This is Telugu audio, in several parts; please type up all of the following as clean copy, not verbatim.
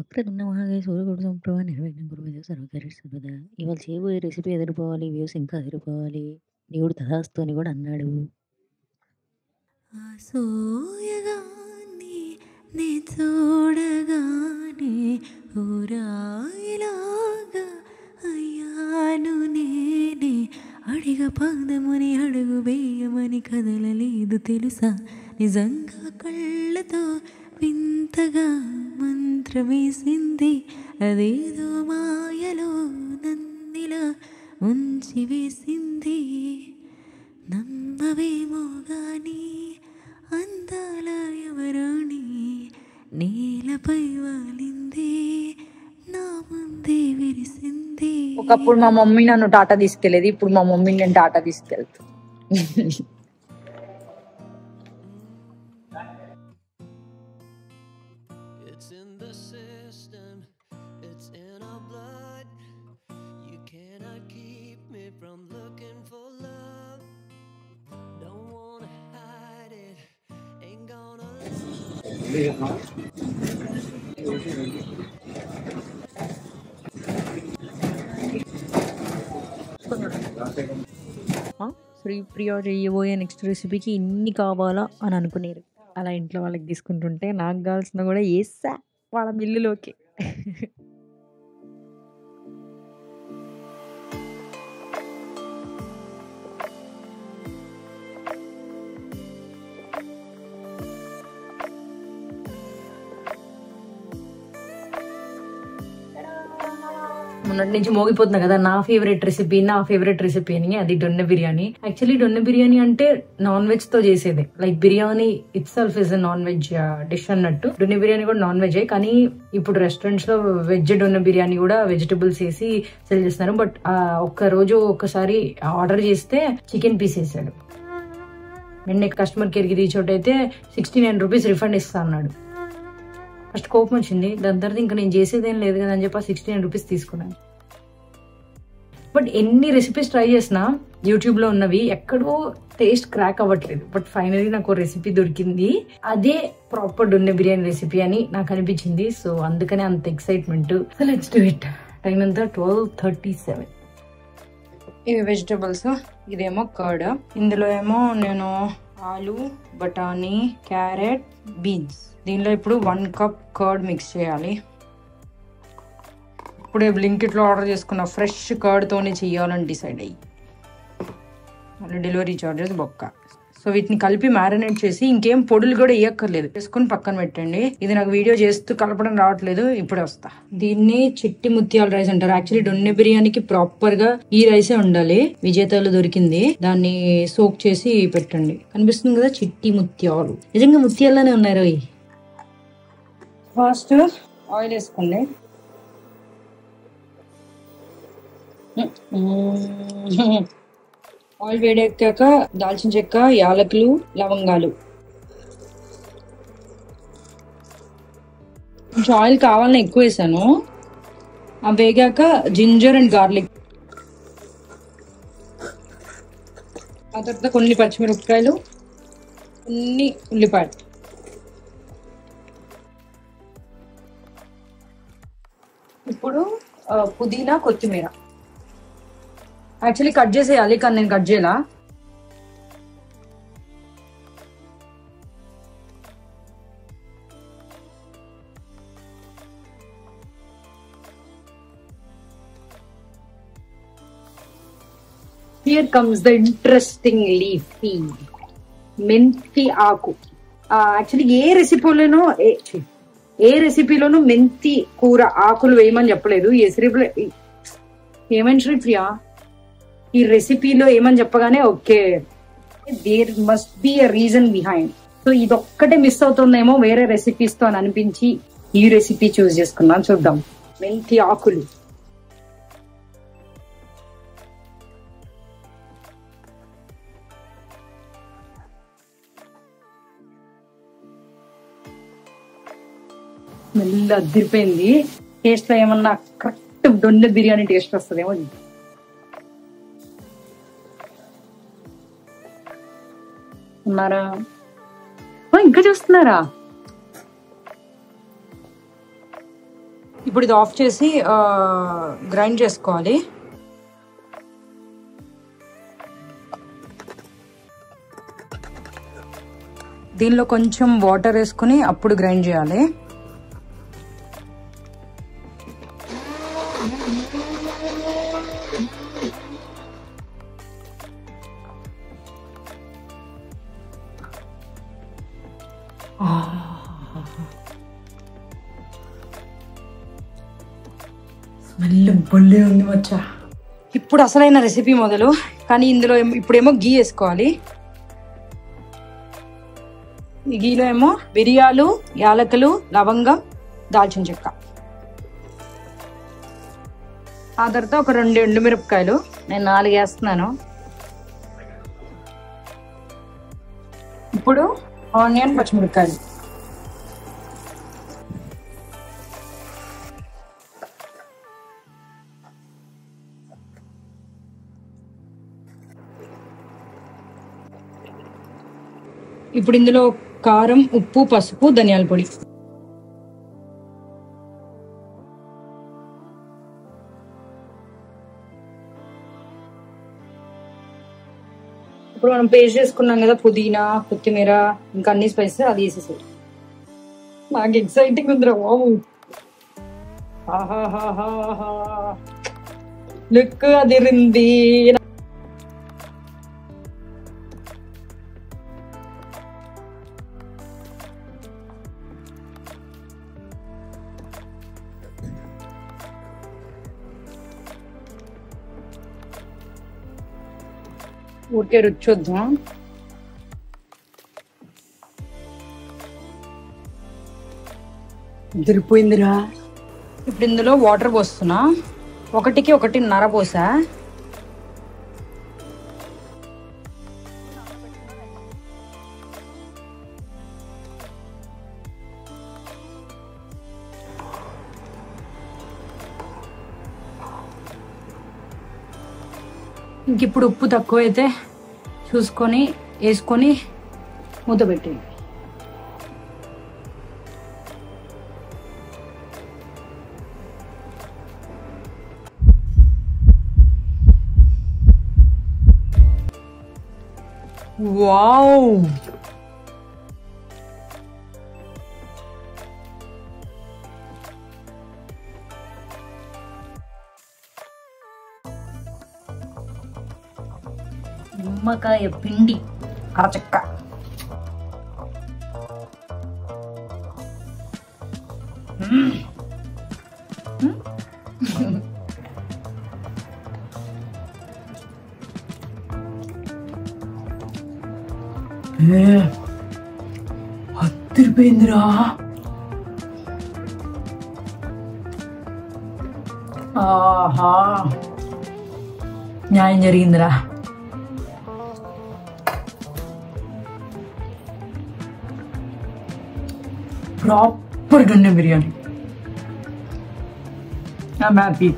వక్రతున్న మహాగా సూర్యకుడు సంప్రభ నిర్విఘ్నం గురువు సర్వకరిస్తున్నదా. ఇవాళ చేయబోయే రెసిపీ ఎదిరిపోవాలి, వ్యూస్ ఇంకా ఎదిరిపోవాలి, దేవుడు తథాస్తు అని కూడా అన్నాడు. ఆసోయగాన్ని నే చూడగానే ఊరాయిలాగా అయ్యాను నేనే. అడిగ పాదముని అడుగు వేయమని కదలలేదు తెలుసా, నిజంగా కళ్ళతో వింతగా మంత్రమేసింది, అదేదో మాయలో నన్నిలా ఉంచి వేసింది. నమ్మవేమో గాని అందాల ఎవరాణి నీలపై వాలింది, నా ముందే విరిసింది. ఒకప్పుడు మా మమ్మీ నన్ను టాటా తీసుకెళ్లేది, ఇప్పుడు మా మమ్మీని నేను టాటా తీసుకెళ్తా. It's in the system, it's in our blood. You cannot keep me from looking for love. Don't wanna hide it, ain't gonna ఆ, ప్రియా చేయబోయే నెక్స్ట్ రెసిపీకి ఇన్ని కావాలా అని అనుకునేరు. అలా ఇంట్లో వాళ్ళకి తీసుకుంటుంటే నాకు కావాల్సిన కూడా ఏసా వాళ్ళ మిల్లులోకి. మొన్నటి నుంచి మోగిపోతున్నా కదా, నా ఫేవరెట్ రెసిపీ అని, అది డొన్నె బిర్యానీ. యాక్చువల్లీ డొన్నె బిర్యానీ అంటే నాన్ వెజ్ తో చేసేది, like biryani itself is non veg dish అన్నట్టు. డొన్నె బిర్యానీ కూడా నాన్ వెజ్, కానీ ఇప్పుడు రెస్టారెంట్స్ లో వెజ్ డొన్నె బిర్యానీ కూడా వెజిటబుల్స్ వేసి సెల్ చేస్తున్నారు. బట్ ఒక్క రోజు ఒక్కసారి ఆర్డర్ చేస్తే చికెన్ పీస్ వేసాడు, వెంటనే కస్టమర్ కేర్ కి రీచ్ అవుట్ అయితే 69 రూపీస్ రిఫండ్ ఇస్తా అన్నాడు. ఫస్ట్ కోపం వచ్చింది, దాని తర్వాత ఇంకా నేను చేసేదేం లేదు కదా అని చెప్పి 69 రూపీస్ తీసుకున్నాను. బట్ ఎన్ని రెసిపీస్ ట్రై చేసినా యూట్యూబ్ లో ఉన్నవి ఎక్కడో టేస్ట్ క్రాక్ అవ్వట్లేదు. బట్ ఫైనలీ నాకు రెసిపీ దొరికింది, అదే ప్రాపర్ డొన్నె బిర్యానీ రెసిపీ అని నాకు అనిపించింది. సో అందుకనే అంత excitement. So let's do it. Time అంతా 12:37. ఇవి వెజిటబుల్స్, ఇదేమో కర్డ్, ఇందులో ఏమో నేను ఆలు, బఠానీ, క్యారెట్, బీన్స్. దీనిలో ఇప్పుడు 1 కప్ కర్డ్ మిక్స్ చేయాలి. ఇప్పుడే బ్లింకిట్లో ఆర్డర్ చేసుకున్న ఫ్రెష్ కర్డ్తోనే చేయాలని డిసైడ్ అయ్యి, మళ్ళీ డెలివరీ చార్జెస్ బొక్క. సో వీటిని కలిపి మ్యారినేట్ చేసి ఇంకేం పొడులు కూడా వేయక్కర్లేదు, చేసుకుని పక్కన పెట్టండి. ఇది నాకు వీడియో చేస్తూ కలపడం రావట్లేదు, ఇప్పుడే వస్తా. దీన్ని చిట్టి ముత్యాల రైస్ అంటారు. యాక్చువల్లీ డొన్నె బిర్యానీకి ప్రాపర్ గా ఈ రైసే ఉండాలి, విజేతలో దొరికింది. దాన్ని సోక్ చేసి పెట్టండి, కనిపిస్తుంది కదా చిట్టి ముత్యాలు, నిజంగా ముత్యాలనే ఉన్నారు. ఫస్ట్ ఆయిల్ వేసుకోండి. ఆయిల్ వేడెక్కాక దాల్చిన చెక్క, యాలకులు, లవంగాలు, కొంచెం ఆయిల్ కావాలని ఎక్కువ వేసాను. అవి వేగాక జింజర్ అండ్ గార్లిక్, ఆ తర్వాత కొన్ని పచ్చిమిరపకాయలు, కొన్ని ఉల్లిపాయలు. ఇప్పుడు పుదీనా, కొత్తిమీర. యాక్చువల్లీ కట్ చేసేయాలి కానీ నేను కట్ చేయాల. Here comes the interesting leafy మెంతి ఆకు. యాక్చువల్లీ ఏ రెసిపీలోనూ మెంతి కూర ఆకులు వేయమని చెప్పలేదు. ఈ రెసిపీలో ఏమని ప్రియా, ఈ రెసిపీలో ఏమని చెప్పగానే okay there must be a reason behind. So ఇదొక్కటే మిస్ అవుతుందేమో వేరే రెసిపీస్ తో అని అనిపించి ఈ రెసిపీ చూస్ చేసుకున్నాను. చూద్దాం. మెంతి ఆకులు, మెల్ల అద్దరిపోయింది. టేస్ట్ లో ఏమన్నా కరెక్ట్ డొన్నె బిర్యానీ టేస్ట్ వస్తుందేమో. ఉన్నారా? ఇంకా చూస్తున్నారా? ఇప్పుడు ఇది ఆఫ్ చేసి గ్రైండ్ చేసుకోవాలి. దీనిలో కొంచెం వాటర్ వేసుకుని అప్పుడు గ్రైండ్ చేయాలి. బొల్లే ఉంది మచ్చా. ఇప్పుడు అసలైన రెసిపీ మొదలు. కానీ ఇందులో ఇప్పుడేమో గీ వేసుకోవాలి. ఈ గీలో ఏమో బిర్యాలు, యాలకులు, లవంగం, దాల్చిన చెక్క, ఆ తర్వాత ఒక 2 ఎండుమిరపకాయలు, నేను 4 వేస్తున్నాను. ఇప్పుడు ఆనియన్, పచ్చిమిరపకాయలు, ఇప్పుడు ఇందులో కారం, ఉప్పు, పసుపు, ధనియాల పొడి. ఇప్పుడు మనం పేస్ట్ చేసుకున్నాం కదా పుదీనా, కొత్తిమీర, ఇంకా అన్ని స్పైసెస్ అది వేసేసారు. నాకు ఎక్సైటింగ్ ఉందిరా బాబు. లుక్ అదిరింది. ఊరికే రుచి వద్దాం. దొరికిపోయిందిరా. ఇప్పుడు ఇందులో వాటర్ పోస్తున్నా, 1–1.5 పోసా. ఇంకిప్పుడు ఉప్పు తక్కువైతే చూసుకొని వేసుకొని మూత పెట్టేయండి. వావ్, నిమ్మకాయ పిండి, అరచక్క. అదిరిపోయిందిరా. ఆహా, న్యాయం జరిగిందిరా. ప్రాపర్ డొన్నె బిర్యానీ. హ్యాపీ.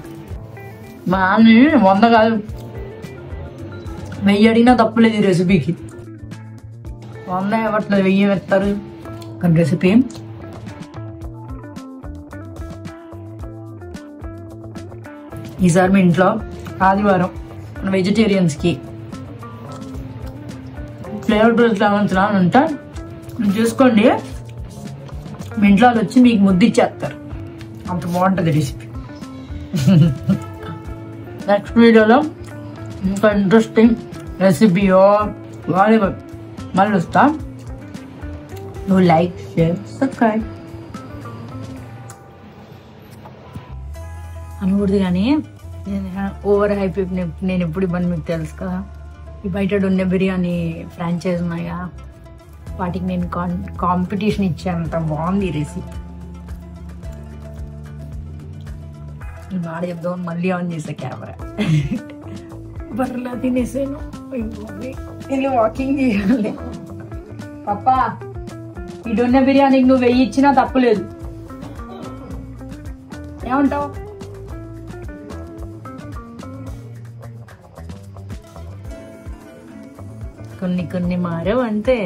మా అన్నీ 100 కాదు 1000 అడిగినా తప్పలేదు. ఈ రెసిపీకి 100 ఇవ్వట్లేదు, 1000 ఇస్తారు. కానీ రెసిపీ ఈసారి మీ ఇంట్లో ఆదివారం మన వెజిటేరియన్స్కి ఫ్లేవర్ డ్రెస్ లెవెన్స్ అని ఉంటా చూసుకోండి. మీ ఇంట్లో వాళ్ళు వచ్చి మీకు ముద్దిచ్చేస్తారు, అంత బాగుంటుంది రెసిపీ. నెక్స్ట్ వీడియోలో ఇంకా ఇంట్రెస్టింగ్ రెసిపీయో వాలీబాల్ మళ్ళీ వస్తా. నువ్వు లైక్, షేర్, సబ్స్క్రైబ్ అనకూడదు. కానీ ఓవర్ హైప్ నేను ఎప్పుడు ఇబ్బంది, మీకు తెలుసు కదా. ఈ బయట డొన్నె బిర్యానీ ఫ్రాంచైజ్ ఉన్నాయా, వాటికి నేను కాంపిటీషన్ ఇచ్చేంత బాగుంది రెసిపీ. ఈ మాట చెప్దాం, మళ్ళీ ఆన్ చేసా కెమెరా. బర్రెలా తినేసాను, నేను వాకింగ్ చేయాలి. పప్పా, ఈ డొన్నె బిర్యానీకి నువ్వు 1000 ఇచ్చినా తప్పులేదు, ఏమంటావు? కొన్ని మారవు అంతే.